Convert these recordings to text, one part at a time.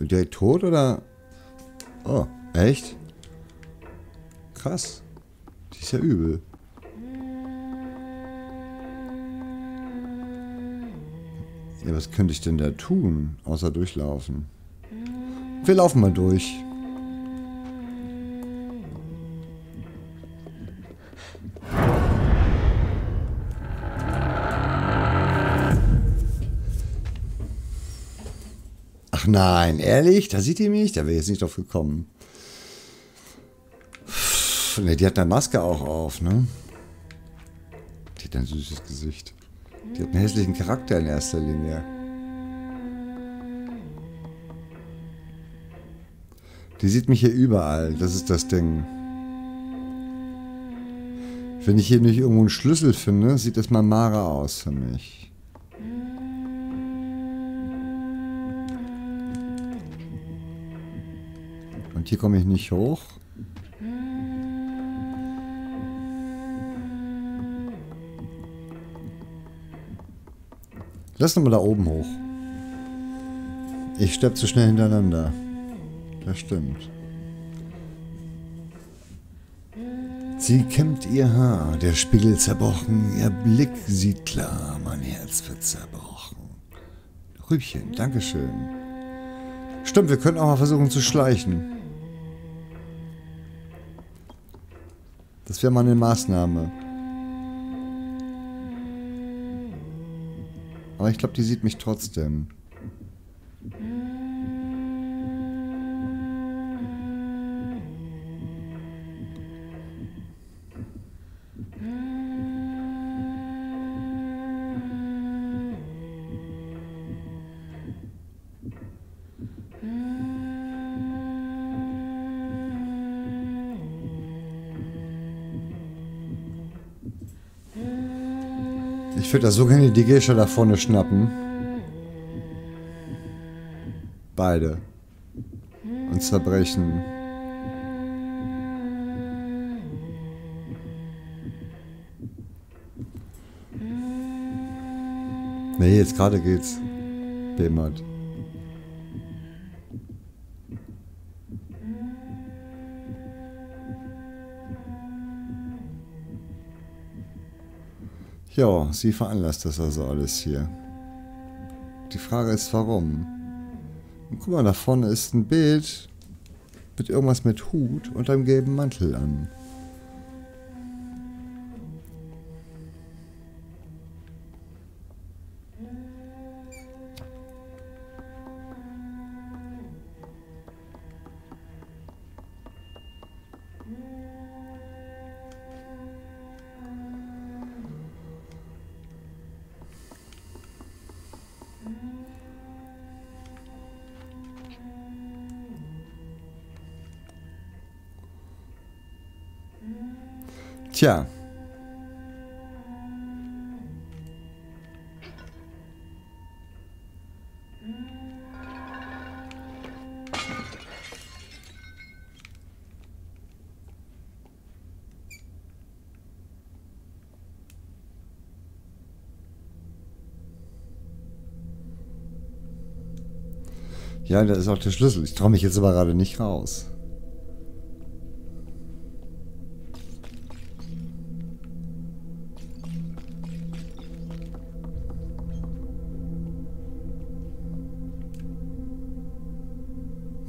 Direkt tot oder? Oh, echt? Krass. Die ist ja übel. Ja, was könnte ich denn da tun, außer durchlaufen? Wir laufen mal durch. Ach nein, ehrlich? Da sieht ihr mich? Da wäre ich jetzt nicht drauf gekommen. Ne, die hat eine Maske auch auf, ne? Die hat ein süßes Gesicht. Die hat einen hässlichen Charakter in erster Linie. Die sieht mich hier überall. Das ist das Ding. Wenn ich hier nicht irgendwo einen Schlüssel finde, sieht das mal Mara aus für mich. Und hier komme ich nicht hoch. Lass nochmal da oben hoch. Ich sterbe zu schnell hintereinander. Das stimmt. Sie kämmt ihr Haar, der Spiegel zerbrochen, ihr Blick sieht klar, mein Herz wird zerbrochen. Rübchen, Dankeschön. Stimmt, wir können auch mal versuchen zu schleichen. Das wäre mal eine Maßnahme. Aber ich glaube, die sieht mich trotzdem. Ich würde da so gerne die Geisha da vorne schnappen. Beide. Und zerbrechen. Nee, jetzt gerade geht's. Bemalt. Ja, sie veranlasst das also alles hier. Die Frage ist, warum? Und guck mal, da vorne ist ein Bild mit irgendwas mit Hut und einem gelben Mantel an. Tja. Ja, da ist auch der Schlüssel. Ich traue mich jetzt aber gerade nicht raus.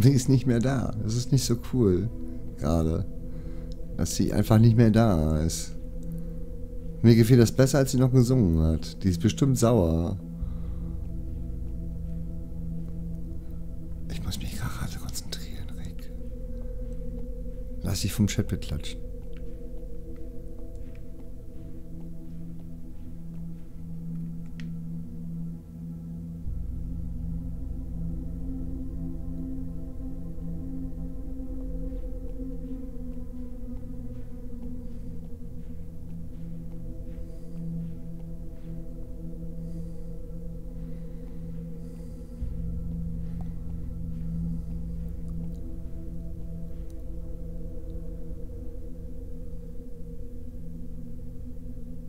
Sie ist nicht mehr da. Das ist nicht so cool. Gerade. Dass sie einfach nicht mehr da ist. Mir gefiel das besser, als sie noch gesungen hat. Die ist bestimmt sauer. Ich muss mich gerade konzentrieren, Rick. Lass dich vom Chat beklatschen.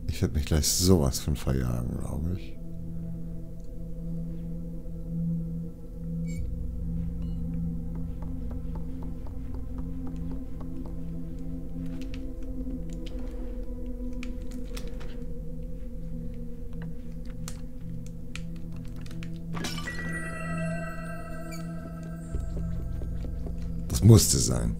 Ich werde mich gleich sowas von verjagen, glaube ich. Das musste sein.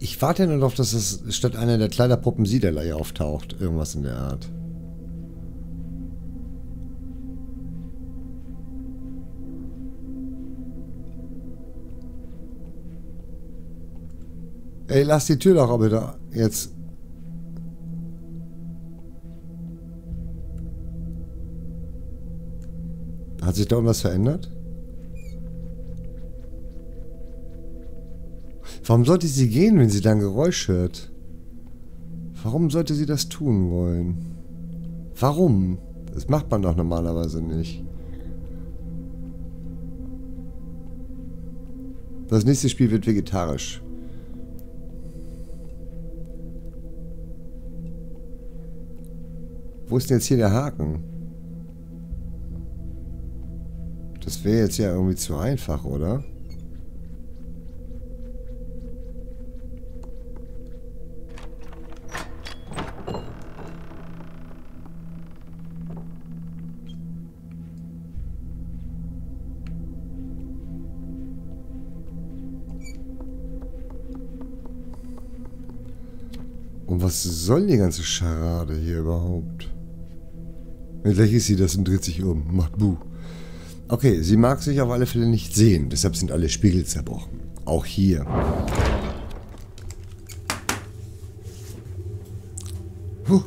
Ich warte nur noch, dass es statt einer der Kleiderpuppen Siedelei auftaucht. Irgendwas in der Art. Ey, lass die Tür doch aber da jetzt. Hat sich da irgendwas verändert? Warum sollte sie gehen, wenn sie dann Geräusch hört? Warum sollte sie das tun wollen? Warum? Das macht man doch normalerweise nicht. Das nächste Spiel wird vegetarisch. Wo ist denn jetzt hier der Haken? Das wäre jetzt ja irgendwie zu einfach, oder? Und was soll die ganze Scharade hier überhaupt? Gleich ist sie das und dreht sich um. Macht buh. Okay, sie mag sich auf alle Fälle nicht sehen. Deshalb sind alle Spiegel zerbrochen. Auch hier. Puh.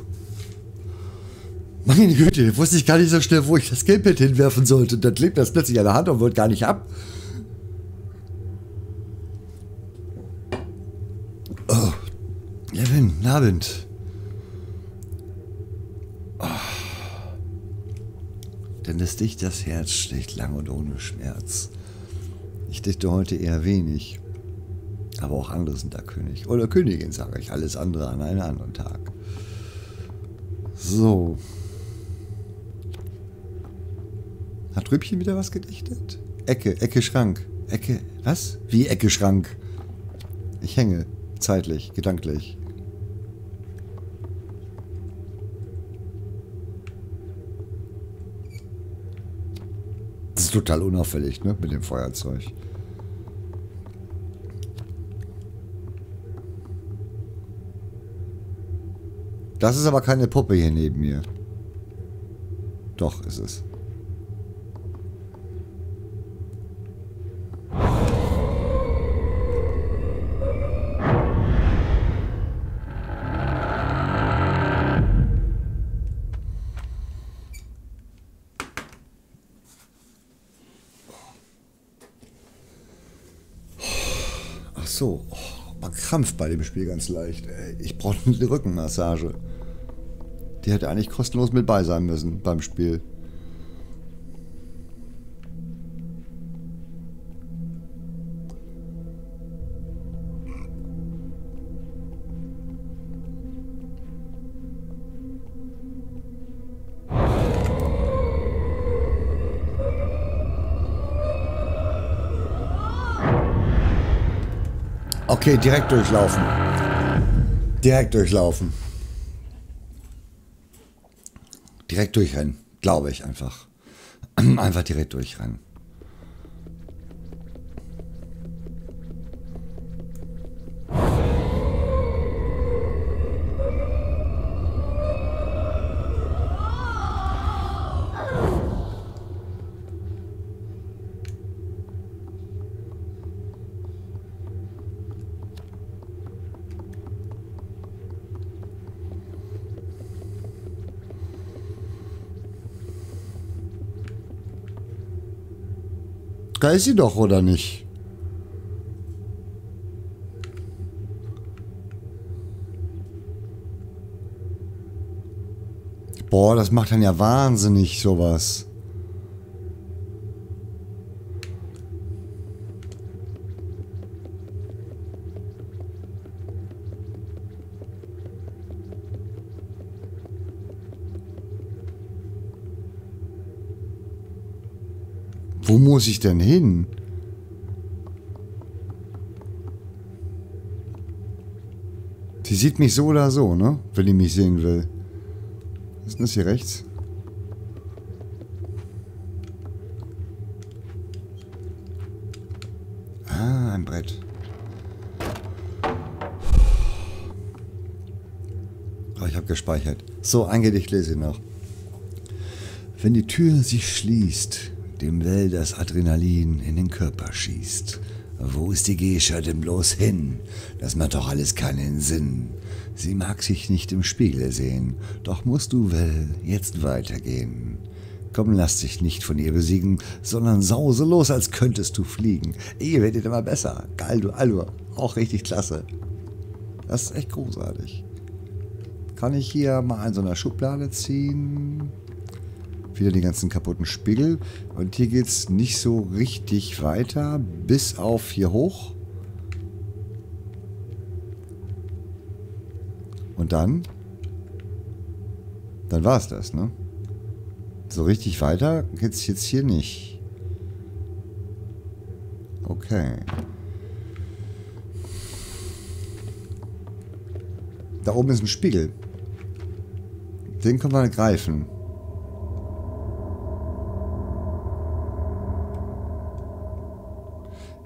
Meine Güte, wusste ich gar nicht so schnell, wo ich das Gamepad hinwerfen sollte. Dann klebt das plötzlich an der Hand und wollte gar nicht ab. Oh. Levin, Abend. Denn es dicht das Herz schlägt lang und ohne Schmerz. Ich dichte heute eher wenig, aber auch andere sind da König. Oder Königin, sage ich, alles andere an einem anderen Tag. So. Hat Rübchen wieder was gedichtet? Ecke, Ecke, Schrank. Ecke, was? Wie Ecke, Schrank? Ich hänge, zeitlich, gedanklich. Total unauffällig, ne? Mit dem Feuerzeug. Das ist aber keine Puppe hier neben mir. Doch, ist es. So, oh, man krampft bei dem Spiel ganz leicht. Ich brauche eine Rückenmassage. Die hätte eigentlich kostenlos mit bei sein müssen beim Spiel. Okay, direkt durchlaufen. Direkt durchlaufen. Direkt durchrennen, glaube ich einfach. Einfach direkt durchrennen. Da ist sie doch, oder nicht? Boah, das macht dann ja wahnsinnig, sowas. Wo muss ich denn hin? Sie sieht mich so oder so, ne? Wenn die mich sehen will. Was ist denn das hier rechts? Ah, ein Brett. Aber ich habe gespeichert. So, ein Gedicht lese ich noch. Wenn die Tür sich schließt, dem Well das Adrenalin in den Körper schießt. Wo ist die Geisha denn bloß hin? Das macht doch alles keinen Sinn. Sie mag sich nicht im Spiegel sehen, doch musst du Well jetzt weitergehen. Komm, lass dich nicht von ihr besiegen, sondern sause los, als könntest du fliegen. Ihr werdet immer besser. Geil, du Alba. Auch richtig klasse. Das ist echt großartig. Kann ich hier mal in so einer Schublade ziehen? Wieder die ganzen kaputten Spiegel. Und hier geht es nicht so richtig weiter, bis auf hier hoch. Und dann? Dann war es das, ne? So richtig weiter geht es jetzt hier nicht. Okay. Da oben ist ein Spiegel. Den können wir greifen.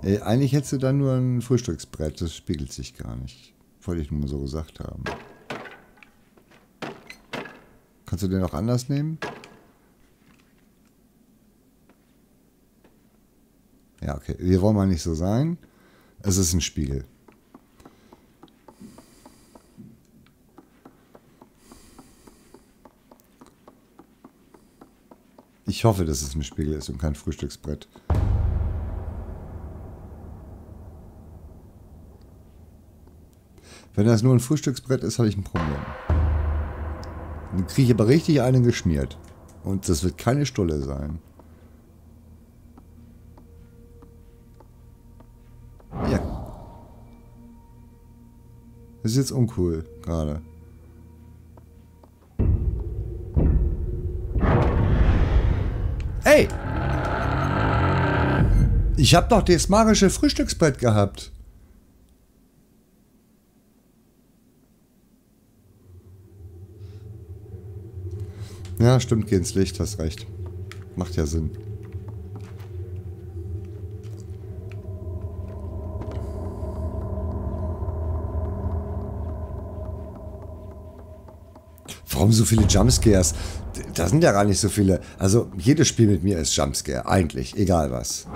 Ey, eigentlich hättest du dann nur ein Frühstücksbrett. Das spiegelt sich gar nicht. Wollte ich nur mal so gesagt haben. Kannst du den auch anders nehmen? Ja, okay. Wir wollen mal nicht so sein. Es ist ein Spiegel. Ich hoffe, dass es ein Spiegel ist und kein Frühstücksbrett. Wenn das nur ein Frühstücksbrett ist, habe ich ein Problem. Dann kriege ich aber richtig einen geschmiert. Und das wird keine Stulle sein. Ja. Das ist jetzt uncool gerade. Hey! Ich habe doch das magische Frühstücksbrett gehabt. Ja, stimmt, geh ins Licht, hast recht. Macht ja Sinn. Warum so viele Jumpscares? Da sind ja gar nicht so viele. Also, jedes Spiel mit mir ist Jumpscare. Eigentlich, egal was.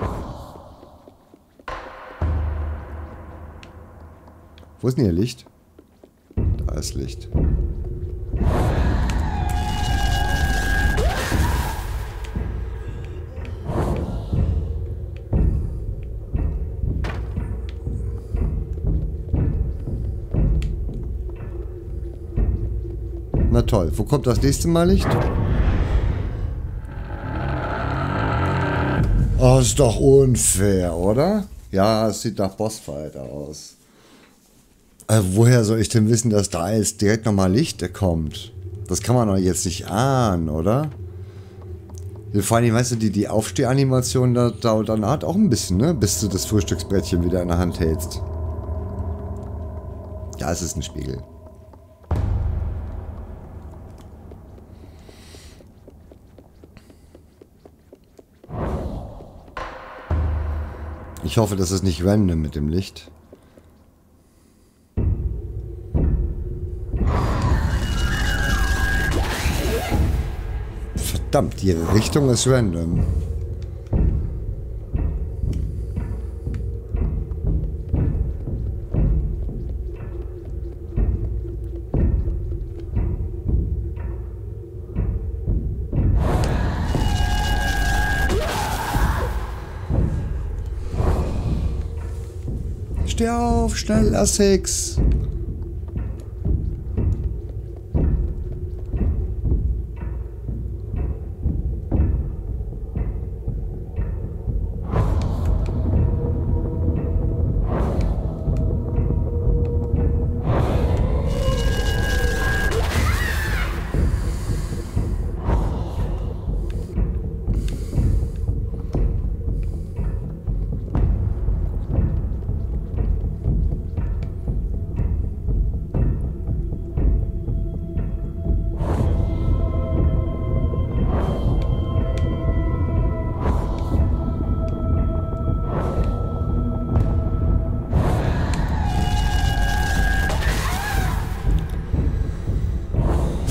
Wo ist denn hier Licht? Da ist Licht. Na toll, wo kommt das nächste Mal Licht? Oh, ist doch unfair, oder? Ja, es sieht nach Bossfight aus. Woher soll ich denn wissen, dass da jetzt direkt nochmal Licht kommt? Das kann man doch jetzt nicht ahnen, oder? Vor allem, weißt du, die Aufstehanimation da dauert danach auch ein bisschen, ne? Bis du das Frühstücksbrettchen wieder in der Hand hältst. Ja, es ist ein Spiegel. Ich hoffe, das ist nicht random mit dem Licht. Verdammt, die Richtung ist random. Steh auf, schnell, Asics.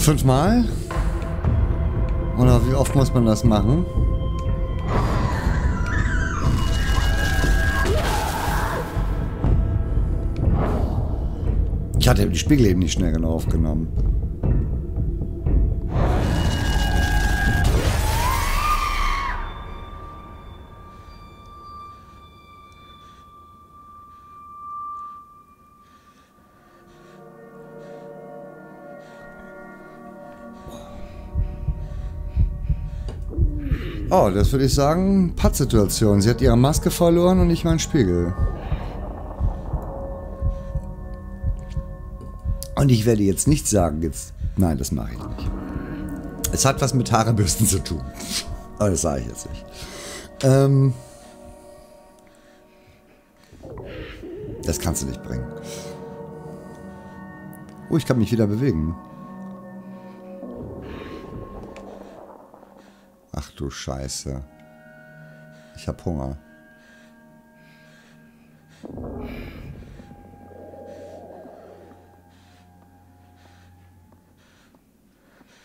5 Mal? Oder wie oft muss man das machen? Ich hatte die Spiegel eben nicht schnell genug aufgenommen. Oh, das würde ich sagen, Pattsituation. Sie hat ihre Maske verloren und ich meinen Spiegel. Und ich werde jetzt nicht sagen, jetzt... Nein, das mache ich nicht. Es hat was mit Haarebürsten zu tun. Aber das sage ich jetzt nicht. Das kannst du nicht bringen. Oh, ich kann mich wieder bewegen. Ach du Scheiße. Ich hab Hunger.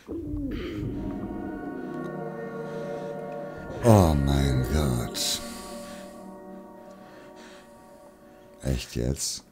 Oh mein Gott. Echt jetzt?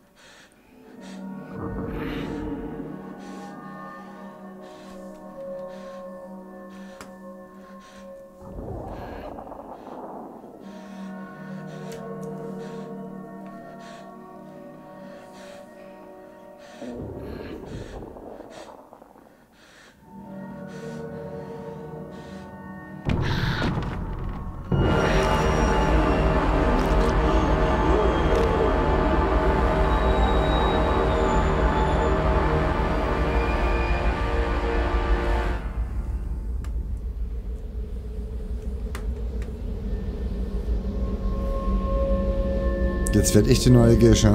Jetzt werde ich die neue Gesche.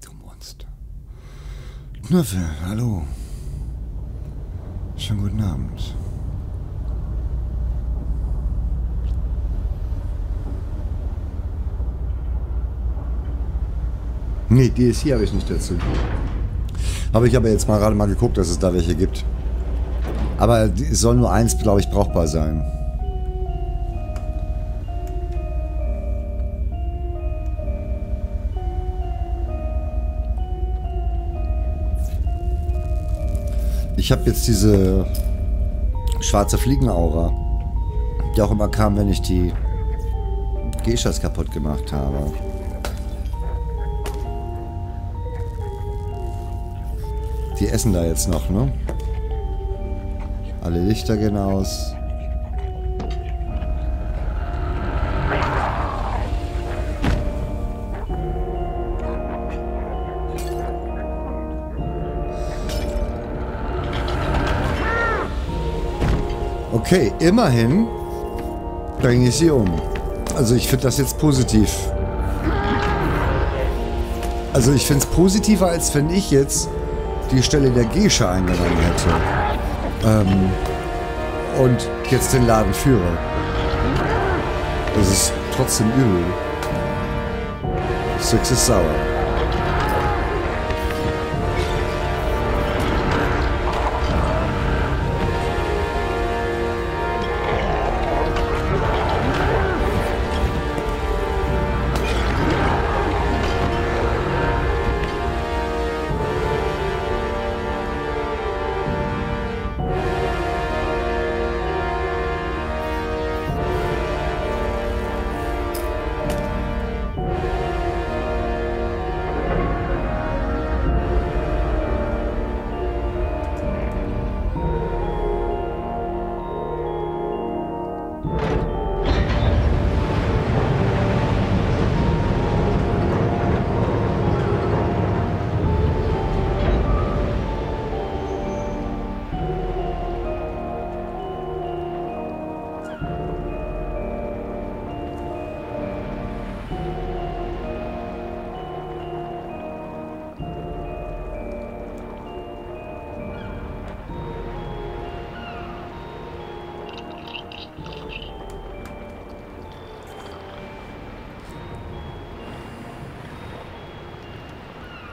Du Monster. Knöffel, hallo. Schönen guten Abend. Nee, DSC habe ich nicht dazu. Habe ich aber jetzt mal gerade mal geguckt, dass es da welche gibt. Aber es soll nur eins, glaube ich, brauchbar sein. Ich habe jetzt diese schwarze Fliegenaura, die auch immer kam, wenn ich die Geishas kaputt gemacht habe. Die essen da jetzt noch, ne? Alle Lichter gehen aus. Okay, immerhin bringe ich sie um. Also ich finde das jetzt positiv. Also ich finde es positiver, als wenn ich jetzt die Stelle der Geisha eingenommen hätte. Und jetzt den Laden führe. Das ist trotzdem übel. Six ist sauer.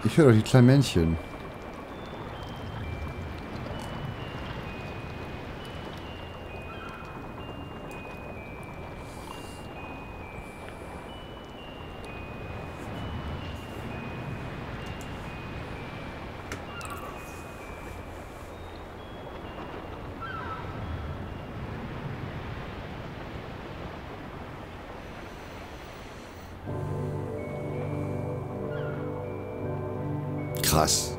Ich höre doch die kleinen Männchen. Krass.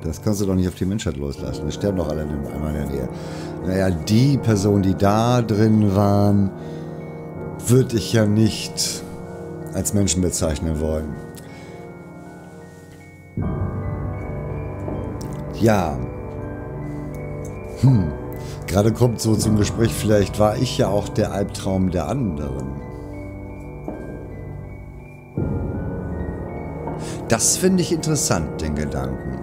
Das kannst du doch nicht auf die Menschheit loslassen. Wir sterben doch alle einmal in der Nähe. Naja, die Person, die da drin waren, würde ich ja nicht als Menschen bezeichnen wollen. Ja. Gerade kommt so zum Gespräch, vielleicht war ich ja auch der Albtraum der anderen. Das finde ich interessant, den Gedanken.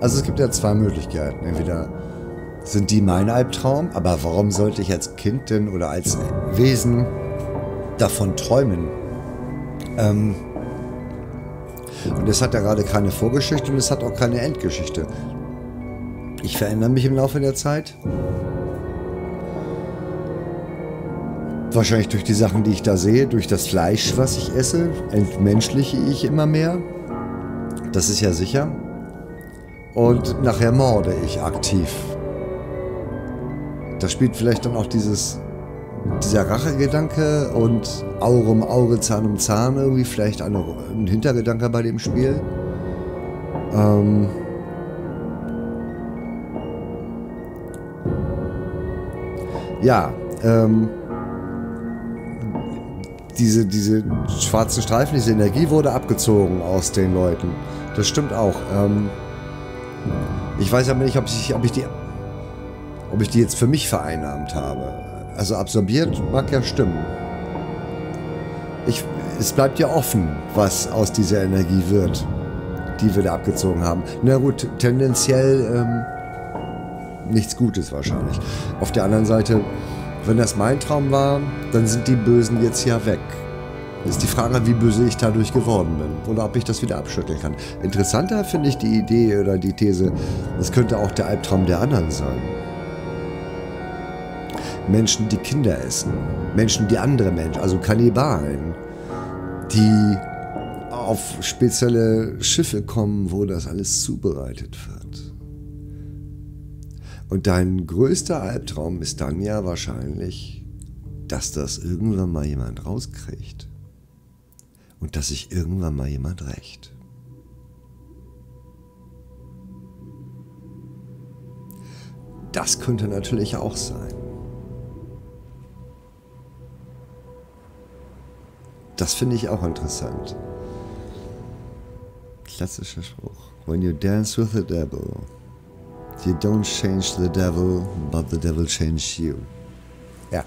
Also es gibt ja zwei Möglichkeiten. Entweder sind die mein Albtraum, aber warum sollte ich als Kind denn oder als Wesen davon träumen? Und es hat ja gerade keine Vorgeschichte und es hat auch keine Endgeschichte. Ich verändere mich im Laufe der Zeit. Wahrscheinlich durch die Sachen, die ich da sehe, durch das Fleisch, was ich esse, entmenschliche ich immer mehr. Das ist ja sicher. Und nachher morde ich aktiv. Da spielt vielleicht dann auch dieser Rachegedanke und Auge um Auge, Zahn um Zahn irgendwie vielleicht ein Hintergedanke bei dem Spiel. Diese schwarzen Streifen, diese Energie wurde abgezogen aus den Leuten. Das stimmt auch. Ich weiß aber nicht, ob ich die jetzt für mich vereinnahmt habe. Also absorbiert mag ja stimmen. Es bleibt ja offen, was aus dieser Energie wird, die wir da abgezogen haben. Na gut, tendenziell nichts Gutes wahrscheinlich. Auf der anderen Seite, wenn das mein Traum war, dann sind die Bösen jetzt ja weg. Ist die Frage, wie böse ich dadurch geworden bin oder ob ich das wieder abschütteln kann. Interessanter finde ich die Idee oder die These, es könnte auch der Albtraum der anderen sein. Menschen, die Kinder essen. Menschen, die andere Menschen, also Kannibalen, die auf spezielle Schiffe kommen, wo das alles zubereitet wird. Und dein größter Albtraum ist dann ja wahrscheinlich, dass das irgendwann mal jemand rauskriegt. Und dass sich irgendwann mal jemand rächt. Das könnte natürlich auch sein. Das finde ich auch interessant. Klassischer Spruch. When you dance with the devil, you don't change the devil, but the devil changes you. Ja.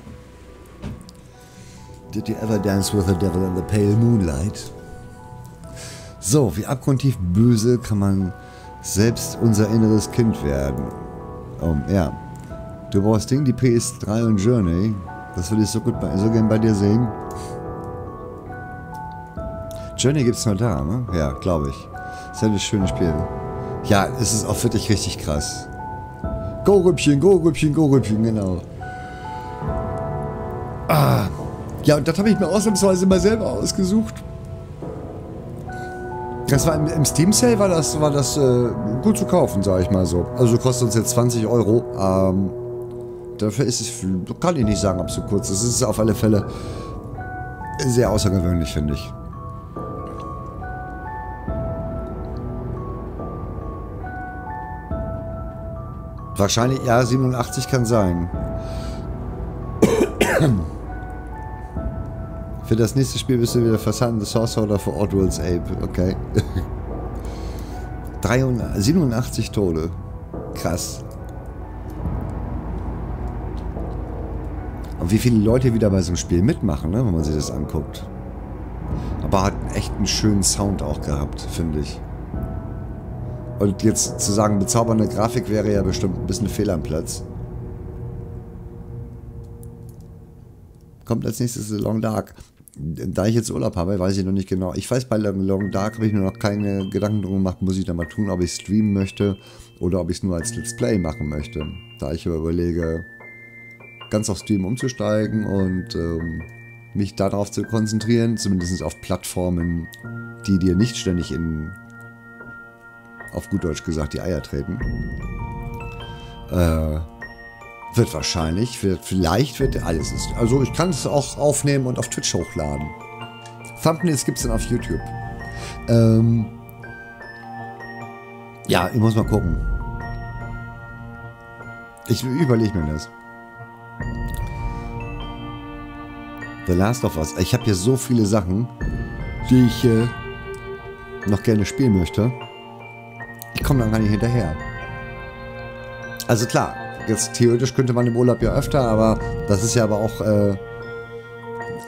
Did you ever dance with the devil in the pale moonlight? So, wie abgrundtief böse kann man selbst unser inneres Kind werden? Ja. Du brauchst Ding, die PS3 und Journey. Das würde ich so gern bei dir sehen. Journey gibt's nur da, ne? Ja, glaube ich. Das ist ja ein schönes Spiel. Ja, es ist auch wirklich richtig krass. Go Rüppchen, go Rüppchen, go Rüppchen, genau. Ah, ja, und das habe ich mir ausnahmsweise mal selber ausgesucht. Das war im Steam Sale, war das gut zu kaufen, sage ich mal so. Also kostet uns jetzt 20 Euro. Dafür ist es, kann ich nicht sagen, ob es so kurz ist. Es ist auf alle Fälle sehr außergewöhnlich, finde ich. Wahrscheinlich, ja, 87 kann sein. Für das nächste Spiel bist du wieder für Sun the Sorcerer oder für Oddworld's Ape, okay. 87 Tode. Krass. Und wie viele Leute wieder bei so einem Spiel mitmachen, ne, wenn man sich das anguckt. Aber hat echt einen schönen Sound auch gehabt, finde ich. Und jetzt zu sagen, bezaubernde Grafik wäre ja bestimmt ein bisschen fehl am Platz. kommt als nächstes Long Dark. Da ich jetzt Urlaub habe, weiß ich noch nicht genau. Ich weiß, bei Long Dark habe ich mir noch keine Gedanken drum gemacht, muss ich da mal tun, ob ich streamen möchte oder ob ich es nur als Let's Play machen möchte. Da ich überlege, ganz auf Stream umzusteigen und mich darauf zu konzentrieren, zumindest auf Plattformen, die dir nicht ständig in, auf gut Deutsch gesagt, die Eier treten. Wird wahrscheinlich, vielleicht wird alles. Also ich kann es auch aufnehmen und auf Twitch hochladen. Thumbnails gibt es dann auf YouTube. Ja, ich muss mal gucken. Ich überlege mir das. The Last of Us. Ich habe hier so viele Sachen, die ich noch gerne spielen möchte. Ich komme dann gar nicht hinterher. Also klar, jetzt theoretisch könnte man im Urlaub ja öfter, aber das ist ja aber auch,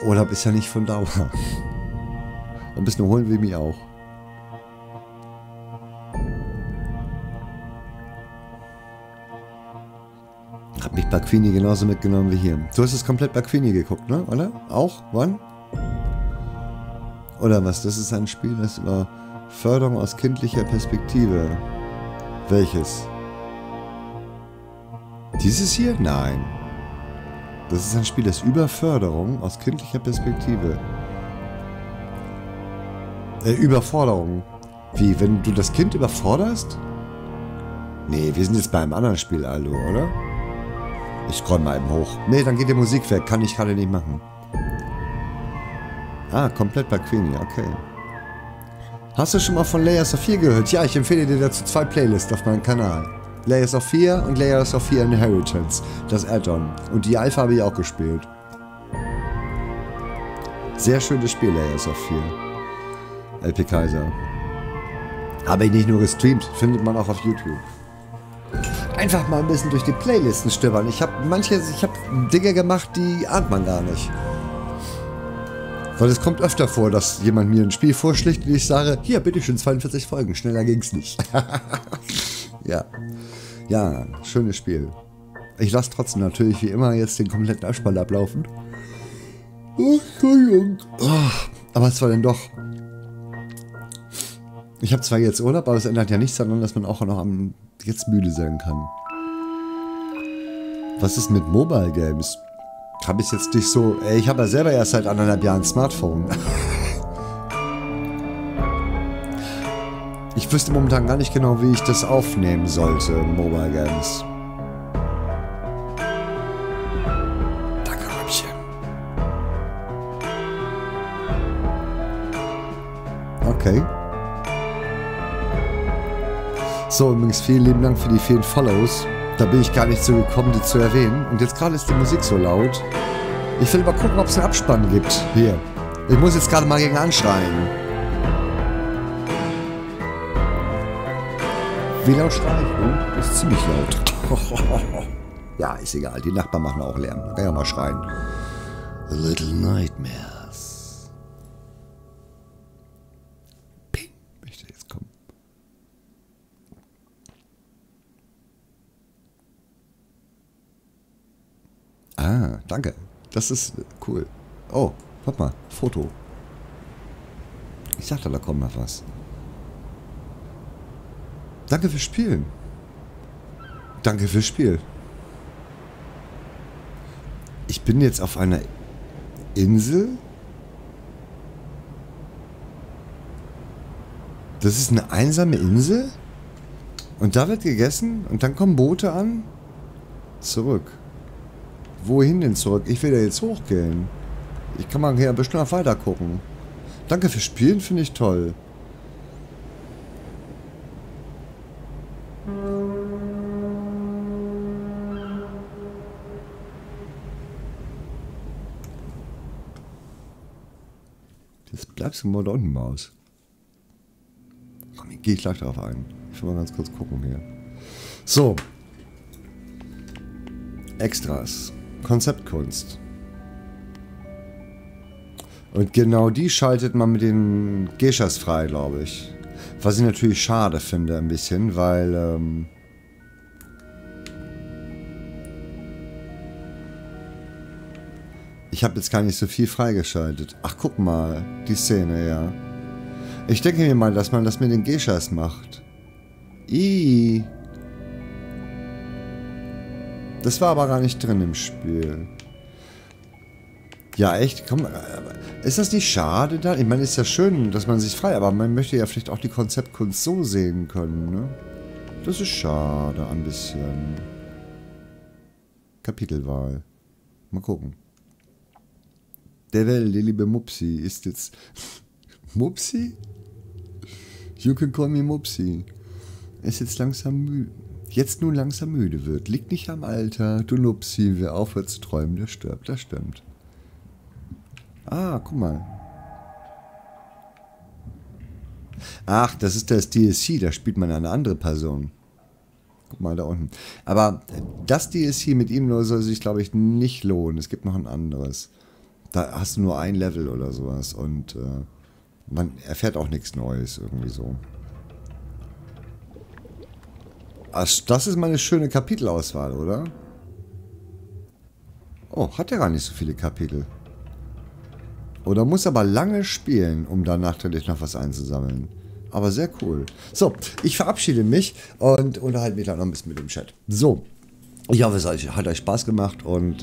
Urlaub ist ja nicht von Dauer. Ein bisschen holen will mich auch. Hab mich bei Queenie genauso mitgenommen wie hier. Du hast es komplett bei Queenie geguckt, ne? Oder? Auch? Wann? Oder was? Das ist ein Spiel, das über Förderung aus kindlicher Perspektive. Welches? Dieses hier? Nein. Das ist ein Spiel, das über Förderung aus kindlicher Perspektive. Überforderung. Wie, wenn du das Kind überforderst? Nee, wir sind jetzt bei einem anderen Spiel, Alu, oder? Ich scroll mal eben hoch. Nee, dann geht die Musik weg. Kann ich gerade nicht machen. Ah, komplett bei Queenie, okay. Hast du schon mal von Layers of Fear gehört? Ja, ich empfehle dir dazu 2 Playlists auf meinem Kanal. Layers of Fear und Layers of Fear Inheritance, das Add-on. Und die Alpha habe ich auch gespielt. Sehr schönes Spiel, Layers of Fear. LP Kaiser. Habe ich nicht nur gestreamt, findet man auch auf YouTube. Einfach mal ein bisschen durch die Playlisten stöbern. Ich habe Dinge gemacht, die ahnt man gar nicht. Weil es kommt öfter vor, dass jemand mir ein Spiel vorschlägt und ich sage, hier, bitteschön, 42 Folgen, schneller ging's nicht. Ja. Ja, schönes Spiel. Ich lasse trotzdem natürlich wie immer jetzt den kompletten Abspann ablaufen. Oh, Entschuldigung. Oh, aber es war denn doch... Ich habe zwar jetzt Urlaub, aber es ändert ja nichts daran, dass man auch noch am jetzt müde sein kann. Was ist mit Mobile Games? Habe ich jetzt nicht so... Ey, ich habe ja selber erst seit 1,5 Jahren ein Smartphone. Ich wüsste momentan gar nicht genau, wie ich das aufnehmen sollte, Mobile Games. Danke, Röbchen. Okay. So, übrigens, vielen lieben Dank für die vielen Follows. Da bin ich gar nicht so gekommen, die zu erwähnen. Und jetzt gerade ist die Musik so laut. Ich will mal gucken, ob es einen Abspann gibt. Hier. Ich muss jetzt gerade mal gegen anschreien. Wie laut schreie ich? Oh, das ist ziemlich laut. Ja, ist egal. Die Nachbarn machen auch Lärm. Da kann ja mal schreien. A Little Nightmares. Ping. Möchte jetzt kommen. Ah, danke. Das ist cool. Oh, warte mal. Foto. Ich dachte, da kommt mal was. Danke fürs Spielen. Danke fürs Spiel. Ich bin jetzt auf einer Insel. Das ist eine einsame Insel. Und da wird gegessen. Und dann kommen Boote an. Zurück. Wohin denn zurück? Ich will da jetzt hochgehen. Ich kann mal hier bestimmt noch weiter gucken. Danke fürs Spielen, finde ich toll. Bleibst du mal da unten mal aus? Komm, ich gehe gleich darauf ein. Ich will mal ganz kurz gucken hier. So. Extras. Konzeptkunst. Und genau die schaltet man mit den Geschas frei, glaube ich. Was ich natürlich schade finde ein bisschen, weil... Ich habe jetzt gar nicht so viel freigeschaltet. Ach, guck mal. Die Szene, ja. Ich denke mir mal, dass man das mit den Geishas macht. Ih. Das war aber gar nicht drin im Spiel. Ja, echt? Komm, ist das nicht schade dann? Ich meine, ist ja schön, dass man sich frei... Aber man möchte ja vielleicht auch die Konzeptkunst so sehen können, ne? Das ist schade, ein bisschen. Kapitelwahl. Mal gucken. Der Welt, die liebe Mupsi, ist jetzt... Mupsi? You can call me Mupsi. Ist jetzt langsam müde. Jetzt nun langsam müde wird. Liegt nicht am Alter. Du Nupsi, wer aufhört zu träumen, der stirbt. Das stimmt. Ah, guck mal. Ach, das ist das DLC, da spielt man eine andere Person. Guck mal da unten. Aber das DLC mit ihm soll sich, glaube ich, nicht lohnen. Es gibt noch ein anderes. Da hast du nur ein Level oder sowas und man erfährt auch nichts Neues irgendwie so. Ach, das ist mal eine schöne Kapitelauswahl, oder? Oh, hat ja gar nicht so viele Kapitel. Oder muss aber lange spielen, um dann nachträglich noch was einzusammeln. Aber sehr cool. So, ich verabschiede mich und unterhalte mich dann noch ein bisschen mit dem Chat. So, ich hoffe, es hat euch Spaß gemacht und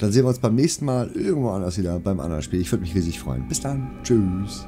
dann sehen wir uns beim nächsten Mal irgendwo anders wieder beim anderen Spiel. Ich würde mich riesig freuen. Bis dann. Tschüss.